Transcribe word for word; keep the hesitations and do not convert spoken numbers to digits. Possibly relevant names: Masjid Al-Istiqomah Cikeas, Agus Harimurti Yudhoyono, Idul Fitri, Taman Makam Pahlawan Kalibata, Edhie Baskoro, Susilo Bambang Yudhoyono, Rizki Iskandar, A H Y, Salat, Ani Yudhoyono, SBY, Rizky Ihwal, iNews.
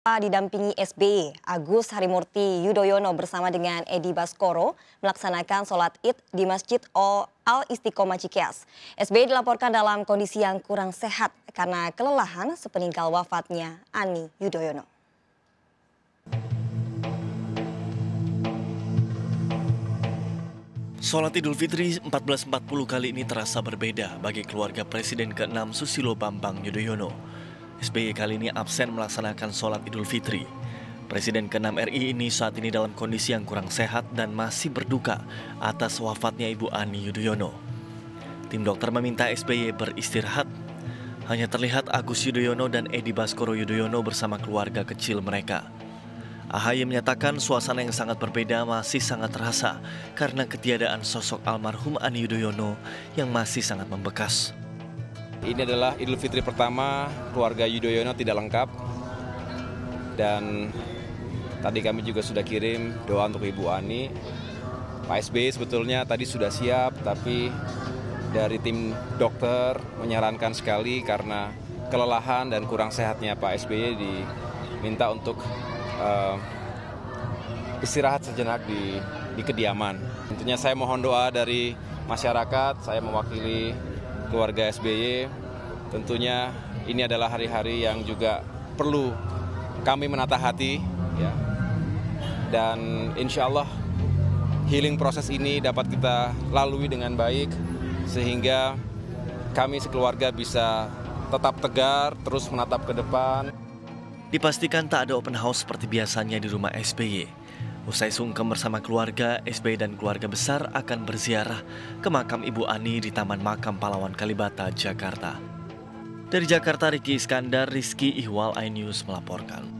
Didampingi S B Y, Agus Harimurti Yudhoyono bersama dengan Edhie Baskoro melaksanakan sholat Id di Masjid Al-Istiqomah Cikeas. S B Y dilaporkan dalam kondisi yang kurang sehat karena kelelahan sepeninggal wafatnya Ani Yudhoyono. Sholat Idul Fitri seribu empat ratus empat puluh kali ini terasa berbeda bagi keluarga Presiden keenam Susilo Bambang Yudhoyono. S B Y kali ini absen melaksanakan sholat Idul Fitri. Presiden keenam R I ini saat ini dalam kondisi yang kurang sehat dan masih berduka atas wafatnya Ibu Ani Yudhoyono. Tim dokter meminta S B Y beristirahat. Hanya terlihat Agus Yudhoyono dan Edhie Baskoro Yudhoyono bersama keluarga kecil mereka. A H Y menyatakan suasana yang sangat berbeda masih sangat terasa karena ketiadaan sosok almarhum Ani Yudhoyono yang masih sangat membekas. Ini adalah Idul Fitri pertama keluarga Yudhoyono tidak lengkap, dan tadi kami juga sudah kirim doa untuk Ibu Ani. Pak S B Y sebetulnya tadi sudah siap, tapi dari tim dokter menyarankan sekali karena kelelahan dan kurang sehatnya Pak S B Y diminta untuk uh, istirahat sejenak di, di kediaman. Tentunya saya mohon doa dari masyarakat, saya mewakili keluarga S B Y, tentunya ini adalah hari-hari yang juga perlu kami menata hati, ya. Dan insya Allah healing proses ini dapat kita lalui dengan baik, sehingga kami sekeluarga bisa tetap tegar, terus menatap ke depan. Dipastikan tak ada open house seperti biasanya di rumah S B Y. Usai sungkem bersama keluarga, S B Y dan keluarga besar akan berziarah ke makam Ibu Ani di Taman Makam Pahlawan Kalibata, Jakarta. Dari Jakarta, Rizki Iskandar, Rizky Ihwal, iNews melaporkan.